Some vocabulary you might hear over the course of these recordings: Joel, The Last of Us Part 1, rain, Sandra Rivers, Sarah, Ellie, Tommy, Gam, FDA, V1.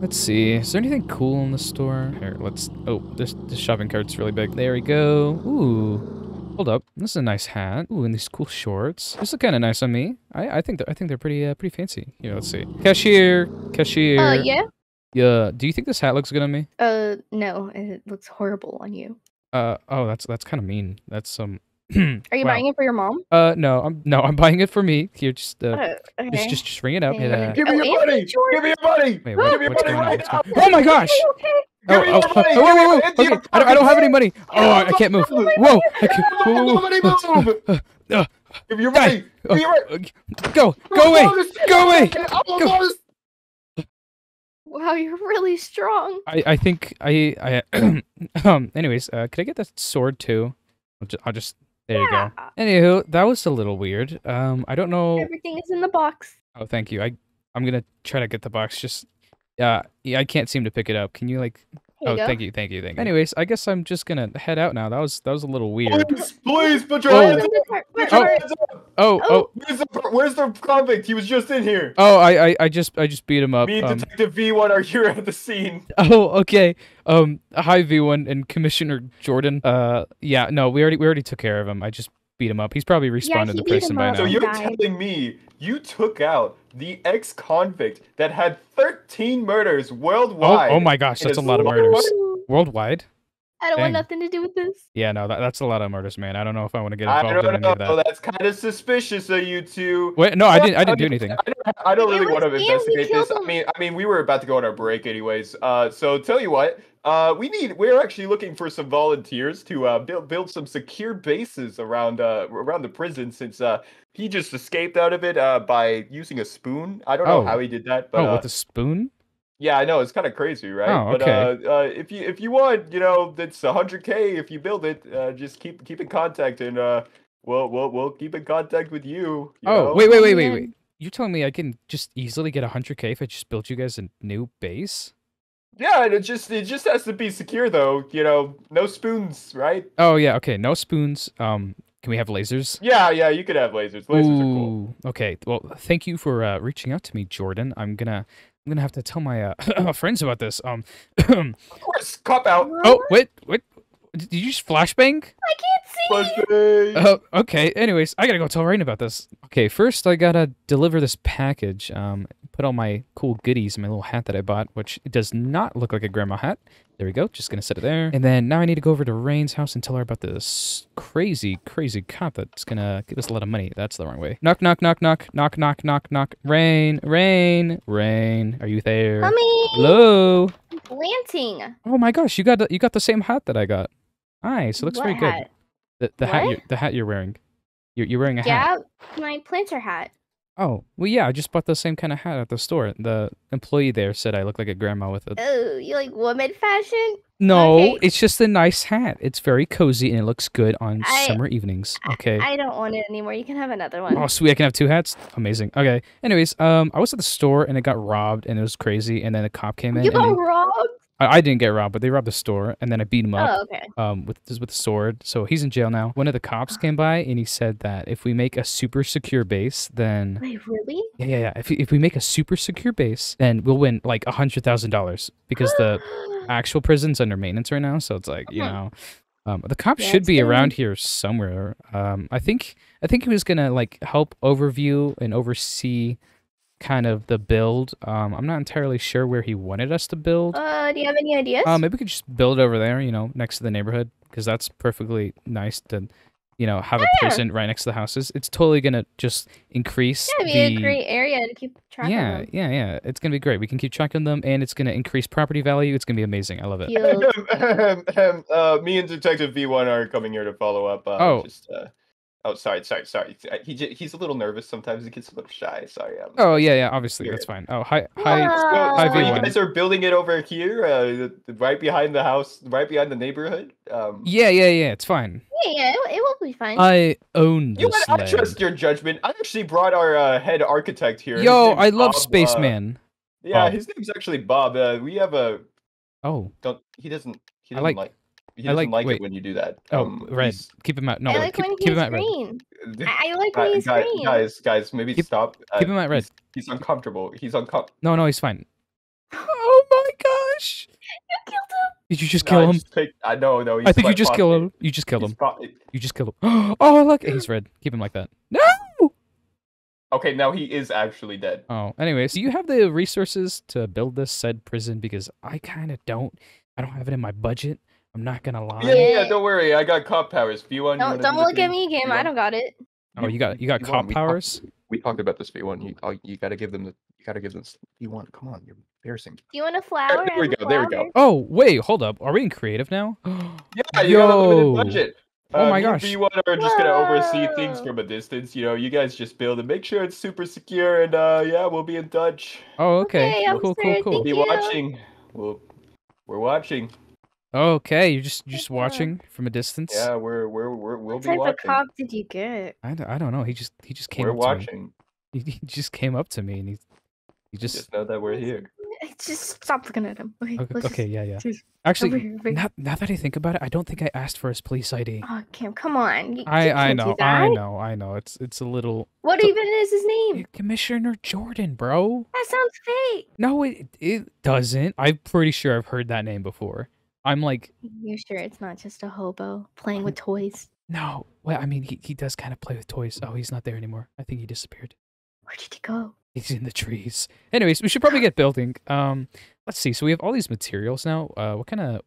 Let's see. Is there anything cool in the store? Here, let's... Oh, this shopping cart's really big. There we go. Ooh. Hold up. This is a nice hat. Ooh, and these cool shorts. These look kind of nice on me. I think they're pretty pretty fancy. Here, let's see. Cashier. Yeah? Yeah. Do you think this hat looks good on me? No. It looks horrible on you. Oh, that's kind of mean. That's some... Are you buying it for your mom? No, I'm buying it for me. Here, okay. just ring it up. And, give me your money! Give me your money! Wait, give me your money right now! Oh my gosh! Okay. I don't have any money. Oh, I can't move. Whoa! Move! Give me your money! Go away! Go! Wow, you're really strong. I think anyways, could I get that sword too? I'll just. There you go. Anywho, that was a little weird. I don't know. Everything is in the box. Oh, thank you. I'm gonna try to get the box. Just, yeah. I can't seem to pick it up. Can you like? Here you go. Thank you. Anyways, I guess I'm just gonna head out now. That was a little weird. Please, put your hands up. Oh. Where's the convict? He was just in here. Oh, I just beat him up. Me and Detective V1 are here at the scene. Oh, okay. Hi V1 and Commissioner Jordan. Yeah, no, we already took care of him. I just beat him up. He's probably respawned in the prison by now. So you're telling me you took out the ex-convict that had 13 murders worldwide. Oh my gosh, that's a lot of murders. Worldwide? I don't want nothing to do with this. Yeah, no, that's a lot of murders, man. I don't know if I want to get involved in any of that. That's kind of suspicious of you two. Wait, no, I didn't do anything. I don't really want to investigate this. I mean, we were about to go on our break anyways. So tell you what, we're actually looking for some volunteers to build some secure bases around the prison, since he just escaped out of it by using a spoon. I don't know how he did that, but with a spoon? Yeah, I know, it's kind of crazy, right? Oh, okay. But if you want, you know, it's 100K if you build it. Just keep in contact, and we'll keep in contact with you. You know? Wait! You're telling me I can just easily get 100K if I just built you guys a new base? Yeah, and it just has to be secure, though. You know, no spoons, right? Oh yeah, okay, no spoons. Can we have lasers? Yeah, you could have lasers. Lasers are cool. Okay, well, thank you for reaching out to me, Jordan. I'm gonna have to tell my friends about this. Of course, cop out. Oh, wait. Did you just flashbang? I can't see. Flashbang. Okay. Anyways, I gotta go tell Rain about this. Okay, first I gotta deliver this package. Put all my cool goodies in my little hat that I bought, which it does not look like a grandma hat. There we go. Just gonna set it there. And then now I need to go over to Rain's house and tell her about this crazy cop that's gonna give us a lot of money. That's the wrong way. Knock. Rain. Are you there? Mommy. Hello. I'm planting. Oh my gosh, you got the same hat that I got. Nice. It looks very good. The hat you're wearing. You're wearing a hat. Yeah, my planter hat. Oh, well, yeah, I just bought the same kind of hat at the store. The employee there said I look like a grandma with a... Oh, you like woman fashion? No, okay. It's just a nice hat. It's very cozy, and it looks good on summer evenings. Okay. I don't want it anymore. You can have another one. Oh, sweet. I can have two hats? Amazing. Okay. Anyways, I was at the store, and it got robbed, and it was crazy, and then a cop came in. You got robbed? I didn't get robbed, but they robbed the store, and then I beat him up with a sword. So he's in jail now. One of the cops came by, and he said that if we make a super secure base, then... Wait, really? Yeah. If we make a super secure base, then we'll win, like, $100,000, because the actual prison's under maintenance right now, so it's like, you know... the cops should be around here somewhere. I think he was gonna, like, help overview and oversee... kind of the build. I'm not entirely sure where he wanted us to build. Do you have any ideas? Maybe we could just build over there, you know, next to the neighborhood, because that's perfectly nice to, you know, have a prison right next to the houses. It's totally gonna just increase. Yeah, it'd be a great area to keep track of them. Yeah. It's gonna be great. We can keep track of them, and it's gonna increase property value. It's gonna be amazing. I love it. Me and Detective V1 are coming here to follow up. Oh, sorry. He's a little nervous sometimes. He gets a little shy. Sorry. Oh, yeah. Obviously, that's fine. Oh, hi. So you guys are building it over here, right behind the house, right behind the neighborhood. Yeah. It's fine. Yeah, it will be fine. I own this. I trust your judgment. I actually brought our head architect here. Yo, I love Bob, Spaceman. Bob. His name's actually Bob. We have a. Oh. Don't he doesn't he doesn't like. He doesn't like it when you do that. Red. Keep him out. No, I like keep him at green. I like when he's green. Guys, maybe stop. Keep him at red. He's uncomfortable. No, he's fine. Oh my Did you just kill him? No. I think you just kill him. You just kill him. You just kill him. Oh, look, he's red. Keep him like that. No. Okay, now he is actually dead. Oh, anyway, so you have the resources to build this said prison because I kind of don't. I don't have it in my budget. I'm not gonna lie. Yeah, don't worry. I got cop powers. V1. No, don't look at me, Gam. I don't got it. Oh, you got cop powers. We talked about this V1. You gotta give them. V1, come on, you're embarrassing. Do you want a flower? There we go. There we go. Oh wait, hold up. Are we in creative now? Yeah, you got a limited budget. Oh my gosh. V1 are just going to oversee things from a distance. You know, you guys just build and make sure it's super secure. And yeah, we'll be in touch. Oh, okay. Cool. We'll be watching. We're watching. Okay, you're just watching from a distance. Yeah, we'll be watching. What type of cop did you get? I don't know. He just came. We're up watching. To me. He just came up to me and he just know that we're here. Just stop looking at him. Okay, yeah. Actually, now that I think about it, I don't think I asked for his police ID. Oh, Gam, come on. I know. It's a little... What even is his name? Commissioner Jordan, bro. That sounds fake. No, it doesn't. I'm pretty sure I've heard that name before. I'm like... You're sure it's not just a hobo playing with toys? No. Well, I mean, he does kind of play with toys. Oh, he's not there anymore. I think he disappeared. Where did he go? He's in the trees. Anyways, we should probably get building. Let's see. So we have all these materials now. What kind of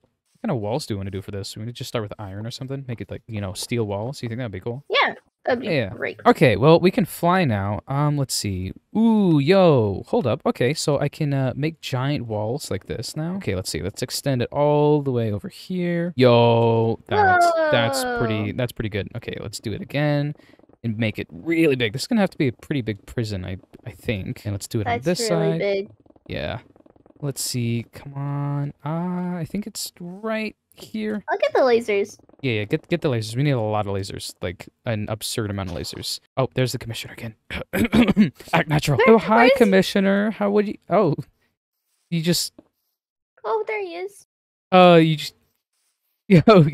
walls do we want to do for this? We want to just start with iron or something. Make it like, you know, steel walls. You think that'd be cool? Yeah, that'd be great. Okay, well we can fly now. Let's see. Ooh, yo, hold up. Okay, so I can make giant walls like this now. Okay, let's see. Let's extend it all the way over here. Yo, that's pretty good. Okay, let's do it again. And make it really big. This is gonna have to be a pretty big prison, I think. And let's do it on this side. Big. Yeah. Let's see. Come on. I think it's right here. I'll get the lasers. Yeah. Get the lasers. We need a lot of lasers, like an absurd amount of lasers. Oh, there's the commissioner again. Act natural. Oh, hi, Commissioner. How would you? Oh, you just. Oh, there he is. You just. Yo,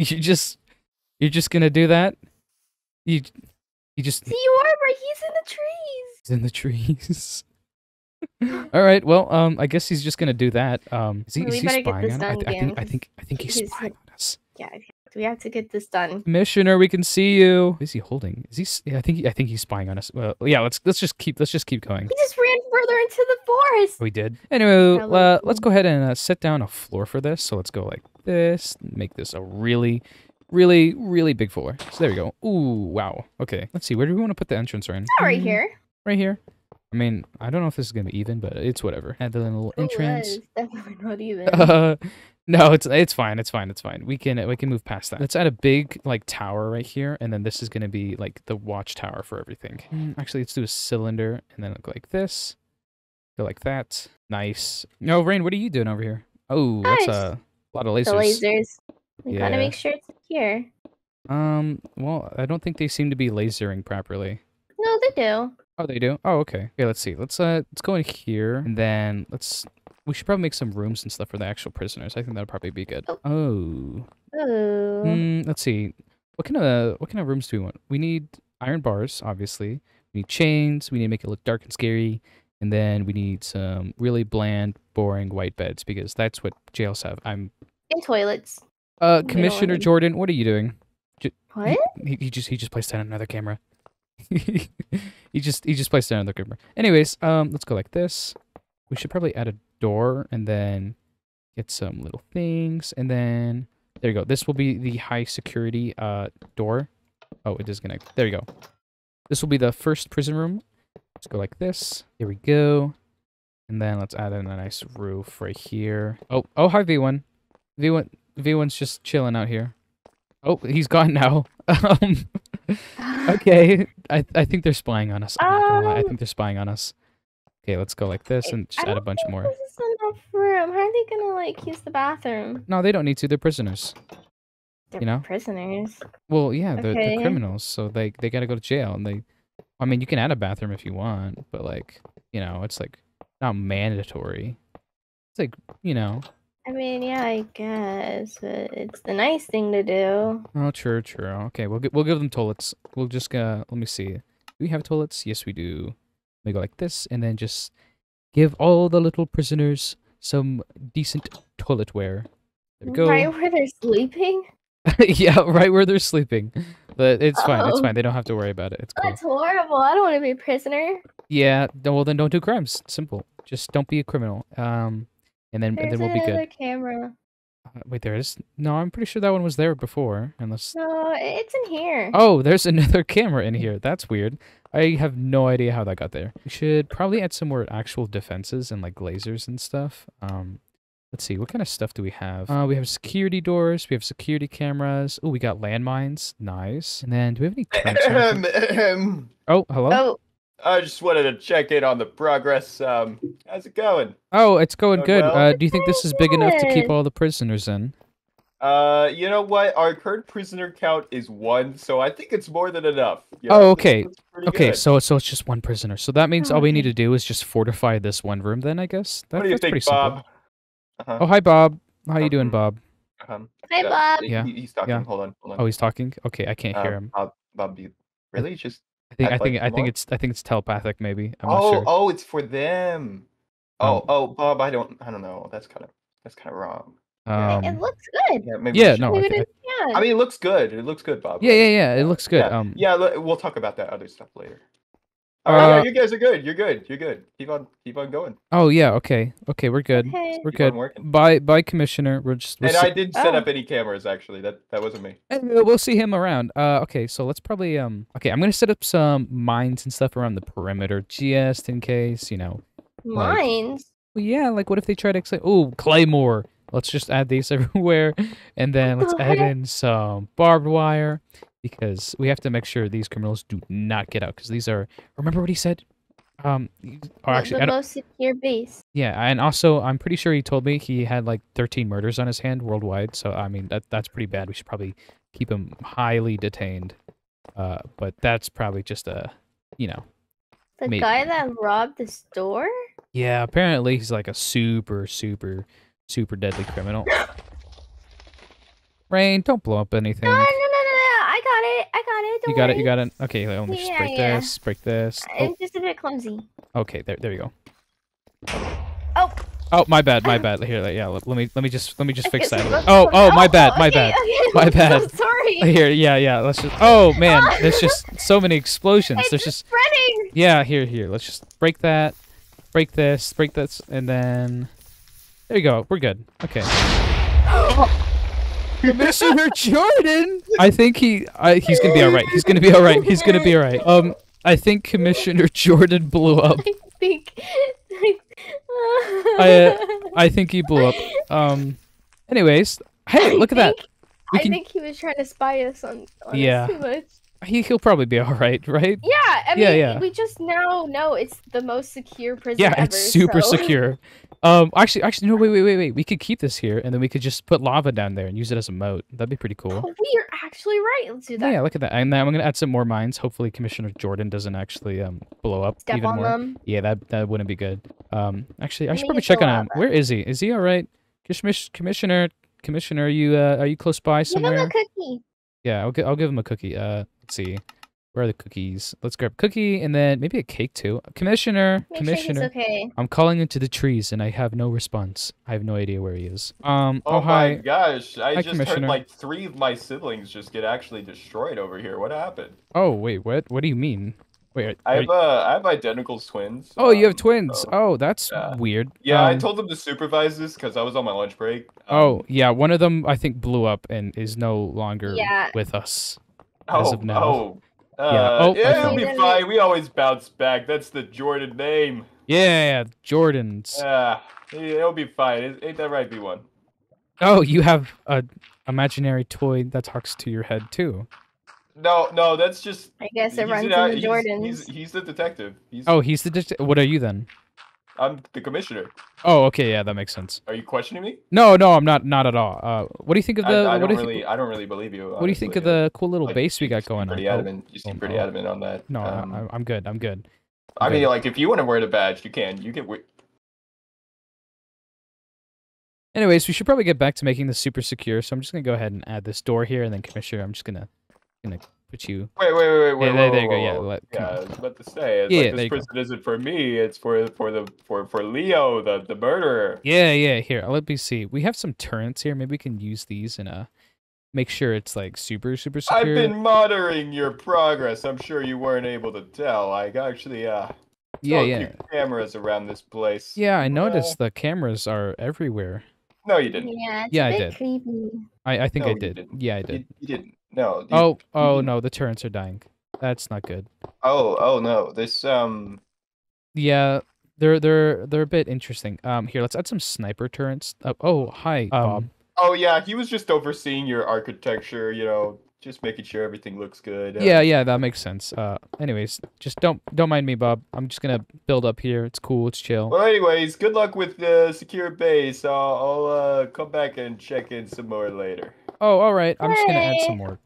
you're just gonna do that. See, you are right. He's in the trees. All right. Well, I guess he's just gonna do that. Is he spying on us? I think he's spying on us. Yeah, we have to get this done. Commissioner, we can see you. What is he holding? Yeah, I think he's spying on us. Well, yeah. Let's just keep going. He just ran further into the forest. We did. Anyway, let's go ahead and set down a floor for this. So let's go like this. Make this a really big floor. So there we go. Ooh, wow. Okay, let's see. Where do we want to put the entrance in? Oh, right here. Right here. I mean, I don't know if this is going to be even, but it's whatever. Add the little entrance. Definitely not even. No, it's fine. We can move past that. Let's add a big, like, tower right here, and then this is going to be, like, the watchtower for everything. Actually, let's do a cylinder, and then look like this. Go like that. Nice. No, Rain, what are you doing over here? Oh, that's a lot of lasers. The lasers. We gotta make sure it's secure. Well, I don't think they seem to be lasering properly. No, they do. Oh, they do? Oh, okay. Okay, let's see. Let's go in here, and then we should probably make some rooms and stuff for the actual prisoners. I think that'll probably be good. Oh. Let's see. What kind of rooms do we want? We need iron bars, obviously. We need chains. We need to make it look dark and scary. And then we need some really bland, boring white beds, because that's what jails have. And toilets. Commissioner Jordan, what are you doing? What? He just placed down another camera. he just placed down another camera. Anyways, let's go like this. We should probably add a door and then get some little things and then there you go. This will be the high security door. Oh, it disconnected. There you go. This will be the first prison room. Let's go like this. Here we go. And then let's add in a nice roof right here. Oh hi V1. V1's just chilling out here. Oh, he's gone now. Okay, I think they're spying on us. I think they're spying on us. Okay, let's go like this and just add a bunch more. This is enough room. How are they gonna like use the bathroom? No, they don't need to. They're prisoners. They're prisoners. Well, yeah, they're criminals, so they gotta go to jail. And I mean, you can add a bathroom if you want, but like, you know, it's like not mandatory. It's like, you know. I mean, yeah, I guess, but it's the nice thing to do. Oh, true. Okay, we'll give them toilets. We'll just let me see. Do we have toilets? Yes, we do. We go like this, and then just give all the little prisoners some decent toiletware. There we go. Right where they're sleeping? Yeah, right where they're sleeping. But it's fine. It's fine. They don't have to worry about it. It's cool. That's horrible. I don't want to be a prisoner. Yeah. Well, then don't do crimes. Simple. Just don't be a criminal. And then we'll be good. There's another camera. Wait, there is? No, I'm pretty sure that one was there before. Unless. No, it's in here. Oh, there's another camera in here. That's weird. I have no idea how that got there. We should probably add some more actual defenses and like lasers and stuff. Let's see, what kind of stuff do we have? We have security doors, we have security cameras. Oh, we got landmines. Nice. And then, do we have any trenches? Oh, hello? Oh. I just wanted to check in on the progress. How's it going? Oh, it's going good. Well? Do you think this is big enough to keep all the prisoners in? You know what? Our current prisoner count is 1, so I think it's more than enough. You know, okay. Okay, so it's just 1 prisoner. So that means all we need to do is just fortify this 1 room then, I guess? What do you think, Bob? Uh-huh. Oh, hi, Bob. How you doing, Bob? Hi, Bob. Yeah. He's talking. Yeah. Hold on. Oh, he's talking? Okay, I can't hear him. Bob, you really just... I think it's telepathic, maybe. I'm not sure. Oh, it's for them. Oh, Bob, I don't know. That's kind of wrong. It looks good. Yeah, maybe I mean, it looks good. It looks good, Bob. Yeah. It looks good. Yeah. We'll talk about that other stuff later. Oh, yeah, you guys are good. You're good. Keep on going. Oh yeah, okay, we're good. Okay. We're good. Bye, Commissioner. I didn't set up any cameras actually. That wasn't me. And we'll see him around. Okay, so let's probably I'm gonna set up some mines and stuff around the perimeter just in case, you know. Mines? Like, yeah, like what if they try to claymore. Let's just add these everywhere, and then let's add in some barbed wire. Because we have to make sure these criminals do not get out. Because these are, remember what he said? Actually, the most secure base. Yeah, and also I'm pretty sure he told me he had like 13 murders on his hand worldwide. So I mean that's pretty bad. We should probably keep him highly detained. But that's probably just a, you know. The guy that robbed the store? Yeah, apparently he's like a super, super, super deadly criminal. Rain, don't blow up anything. I got it. You got it. Okay, let me just break this. It's just a bit clumsy. Okay, there you go. Oh, my bad. Here, yeah. Let me just fix that. Oh, my bad. I'm sorry. Here, yeah. Let's just. Oh man, there's just so many explosions. It's just spreading. Yeah, here. Let's just break that, break this, and then there you go. We're good. Okay. Commissioner Jordan! I think he's gonna be alright. He's gonna be alright. I think Commissioner Jordan blew up. I think he blew up. Anyways, hey, look at that. I think he was trying to spy us on us too much. He'll probably be alright, right? Yeah, I mean, we just now know it's the most secure prison ever. Yeah, it's super secure. Actually, no, wait. We could keep this here, and then we could just put lava down there and use it as a moat. That'd be pretty cool. Oh, you're actually right. Let's do that. Yeah, look at that. And now I'm gonna add some more mines. Hopefully, Commissioner Jordan doesn't actually blow up even more. Step on them. Yeah, that wouldn't be good. Actually, I should probably check on him. Where is he? Is he all right? Commissioner, are you close by somewhere? Give him a cookie. Yeah, I'll give him a cookie. Let's see. Where are the cookies? Let's grab a cookie and then maybe a cake too. Commissioner. Sure he's okay. I'm calling into the trees and I have no response. I have no idea where he is. Oh hi. My gosh, I just heard like 3 of my siblings just get actually destroyed over here. What happened? Oh wait, what do you mean? Wait, I have identical twins. Oh, you have twins. Oh, that's weird. Yeah, I told them to supervise this because I was on my lunch break. One of them I think blew up and is no longer with us as of now. It'll be fine. We always bounce back. That's the Jordan name. Yeah, Jordan's. It'll be fine. Ain't that right, B1? Oh, you have an imaginary toy that talks to your head, too. No, that's just... I guess it runs into the Jordans. He's the detective. He's the detective. What are you, then? I'm the commissioner. Oh, okay, yeah, that makes sense. Are you questioning me? No, I'm not at all. What do you think of the? I don't really believe you. Honestly. What do you think of the cool little base we got going on? You seem pretty adamant on that. No, I'm good. I mean, like, if you want to wear the badge, you can. You can. Anyways, we should probably get back to making this super secure. So I'm just gonna go ahead and add this door here, and then Commissioner, I'm just gonna put you. Wait. Yeah, there you go. Yeah, I was about to say. It's like this prison isn't for me. It's for Leo, the murderer. Yeah. Here, let me see. We have some turrets here. Maybe we can use these and make sure it's like super secure. I've been monitoring your progress. I'm sure you weren't able to tell. I actually cameras around this place. Yeah, I noticed the cameras are everywhere. No, you didn't. Yeah, it's a bit creepy. I think I did. Yeah, I did. You didn't. No. Oh no, the turrets are dying. That's not good. Oh no. This yeah, they're a bit interesting. Here, let's add some sniper turrets. Oh, hi, Bob. Oh yeah, he was just overseeing your architecture, you know, just making sure everything looks good. Yeah, that makes sense. Anyways, just don't mind me, Bob. I'm just gonna build up here. It's cool. It's chill. Well, anyways, good luck with the secure base. I'll come back and check in some more later. Oh, all right. I'm just gonna add some more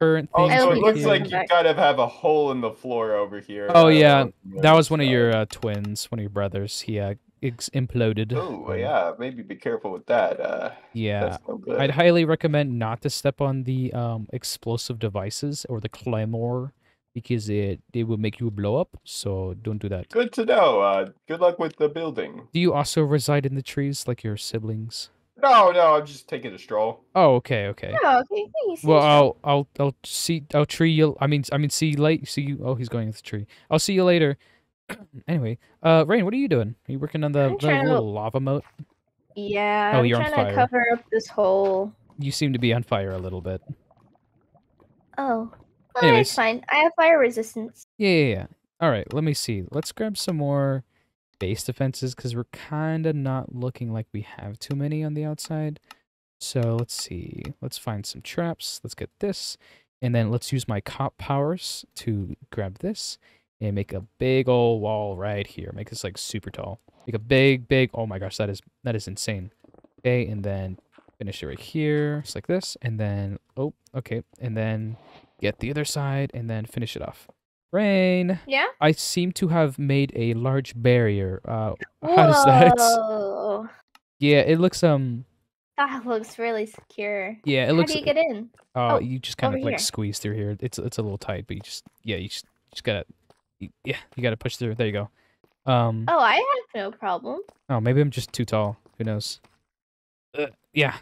current things. Oh, so it looks like you kind of have a hole in the floor over here. Oh yeah, that was one of your twins, one of your brothers. He imploded. Oh yeah, maybe be careful with that. Yeah, I'd highly recommend not to step on the explosive devices or the claymore, because it will make you blow up, so don't do that. Good to know. Good luck with the building. Do you also reside in the trees like your siblings? No, I'm just taking a stroll. Oh, okay. Oh, okay. Well, I'll see you. Oh, he's going into the tree. I'll see you later. Anyway, Rain, what are you doing? Are you working on the little lava moat? Yeah, oh, you're on fire. I'm trying to cover up this hole. You seem to be on fire a little bit. Oh, well, it's fine. I have fire resistance. Yeah. All right, let me see. Let's grab some more base defenses, because we're kind of not looking like we have too many on the outside. So let's see. Let's find some traps. Let's get this. And then let's use my cop powers to grab this. And make a big old wall right here. Make this like super tall. Make a big. Oh my gosh, that is insane. Okay, and then finish it right here, just like this. And then and then get the other side and then finish it off. Rain. Yeah. I seem to have made a large barrier. How does that? Yeah, it looks That looks really secure. Yeah, it looks. How do you get in? You just kind of like squeeze through here. It's a little tight, but you just gotta. Yeah, you gotta push through. There you go. Oh, I have no problem. Oh, maybe I'm just too tall. Who knows? Yeah.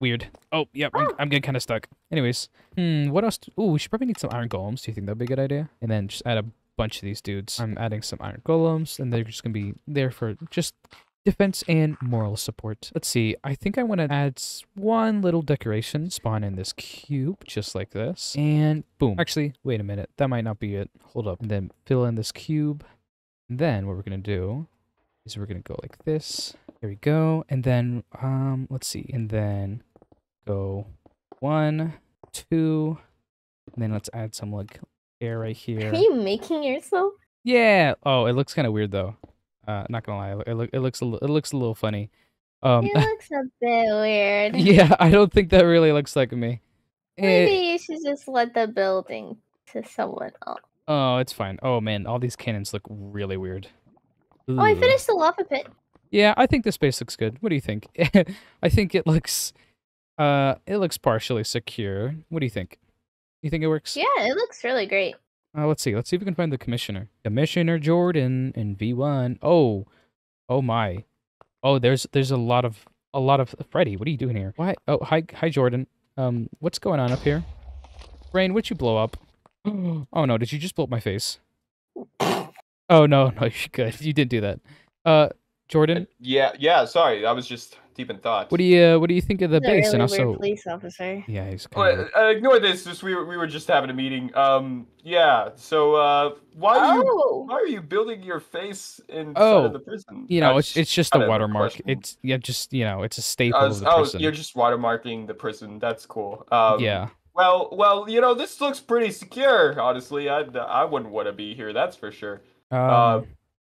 Weird. Oh, yeah, I'm getting kind of stuck. Anyways, what else? Ooh, we should probably need some iron golems. Do you think that'd be a good idea? And then just add a bunch of these dudes. I'm adding some iron golems, and they're just gonna be there for just defense and moral support. Let's see. I think I want to add one little decoration. Spawn in this cube, just like this. And boom. Actually, wait a minute. That might not be it. Hold up. And then fill in this cube. And then what we're going to do is we're going to go like this. There we go. And then, let's see. And then go 1, 2. And then let's add some, like, air right here. Are you making yourself? Yeah. Oh, it looks kind of weird, though. Not gonna lie, it looks a little funny. It looks a bit weird. Yeah, I don't think that really looks like me. Maybe you should just let the building to someone else. Oh, it's fine. Oh man, all these cannons look really weird. Ooh. Oh, I finished the lava pit. Yeah, I think this base looks good. What do you think? I think it looks partially secure. What do you think? You think it works? Yeah, it looks really great. Let's see. Let's see if we can find the commissioner. Commissioner Jordan in V1. Oh my. Oh, there's a lot of Freddy. What are you doing here? Why? Oh, hi Jordan. What's going on up here? Rain, what'd you blow up? Oh no, did you just blow up my face? Oh no, you're good. You didn't do that. Jordan. Yeah. Sorry, I was just deep in thought. What do you think of the base? Really, and also, police officer. Yeah, he's. Ignore this. We were just having a meeting. Yeah. So why are you building your face in front of the prison? You know, it's just a watermark. It's it's a staple of the prison. You're just watermarking the prison. That's cool. Yeah. Well, this looks pretty secure. Honestly, I wouldn't want to be here. That's for sure.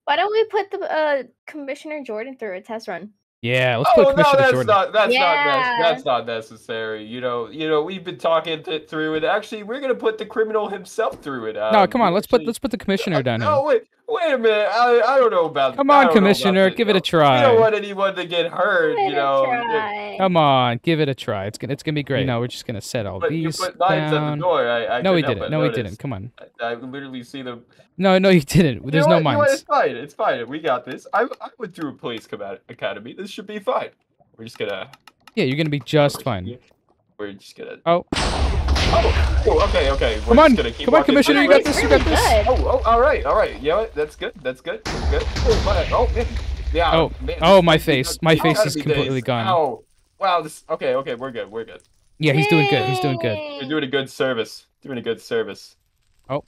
Why don't we put the Commissioner Jordan through a test run? Yeah, let's put Commissioner Jordan. That's not necessary. You know, we've been talking through it. Actually, we're gonna put the criminal himself through it. No, come on, let's put the commissioner down here. No, wait, Wait a minute, I don't know about that. Come on, Commissioner, give it a try. I don't want anyone to get hurt, you know. Come on, give it a try. It's gonna be great. You know, we're just gonna set all these down. You put mines at the door. No, he didn't. No, he didn't. Come on. I literally see them. No, no, you didn't. There's no mines. It's fine. It's fine. We got this. I went through a police academy. This should be fine. We're just gonna. Yeah, you're gonna be just fine. We're just gonna. Oh. Oh, okay, okay. We're Come on, Commissioner, you got this, really you got this. Oh, all right. You know what? That's good. Oh, man. Yeah, man. Oh, my face is completely gone. Oh, wow. Okay, we're good. Yeah, he's doing good. We're doing a good service.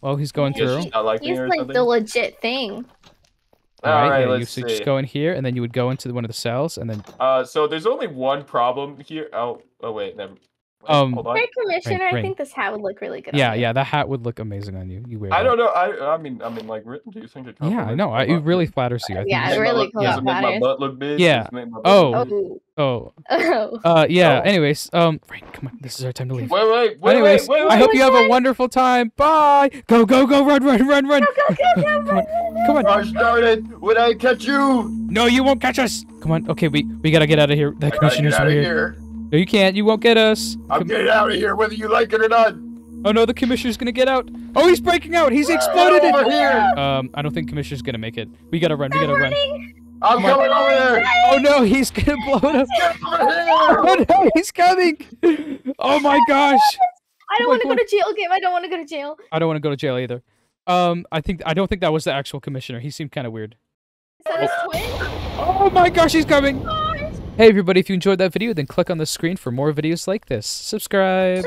Oh, he's going through. He's like the legit thing. All right, let's see. Just go in here, and then you would go into one of the cells, and then... so there's only one problem here. Oh, wait, never... Hey, Commissioner, I think this hat would look really good. Yeah, on you. Yeah, that hat would look amazing on you. You wear. I don't know. I mean, like, do you think it? Yeah, I know. It really flatters you. I think it really flatters. Does it make my butt look big? Yeah. Yeah. Anyways, Frank, come on. This is our time to leave. Wait. I hope you have a wonderful time. Bye. Go. Run. Go. Come on. Gosh darn it! Would I catch you? No, you won't catch us. Come on. Okay, we gotta get out of here. The commissioner's here. No, you can't. You won't get us. I'm getting out of here, whether you like it or not. Oh, no, the commissioner's going to get out. Oh, he's breaking out. He's exploded in here. I don't think commissioner's going to make it. We got to run. I'm going over there. Oh, no, he's going to blow it up. Oh, no, he's coming. Oh, my gosh. I don't want to go to jail, Gam. I don't want to go to jail. I don't want to go to jail either. I don't think that was the actual commissioner. He seemed kind of weird. Is that his twin? Oh, my gosh, he's coming. Hey everybody, if you enjoyed that video, then click on the screen for more videos like this. Subscribe!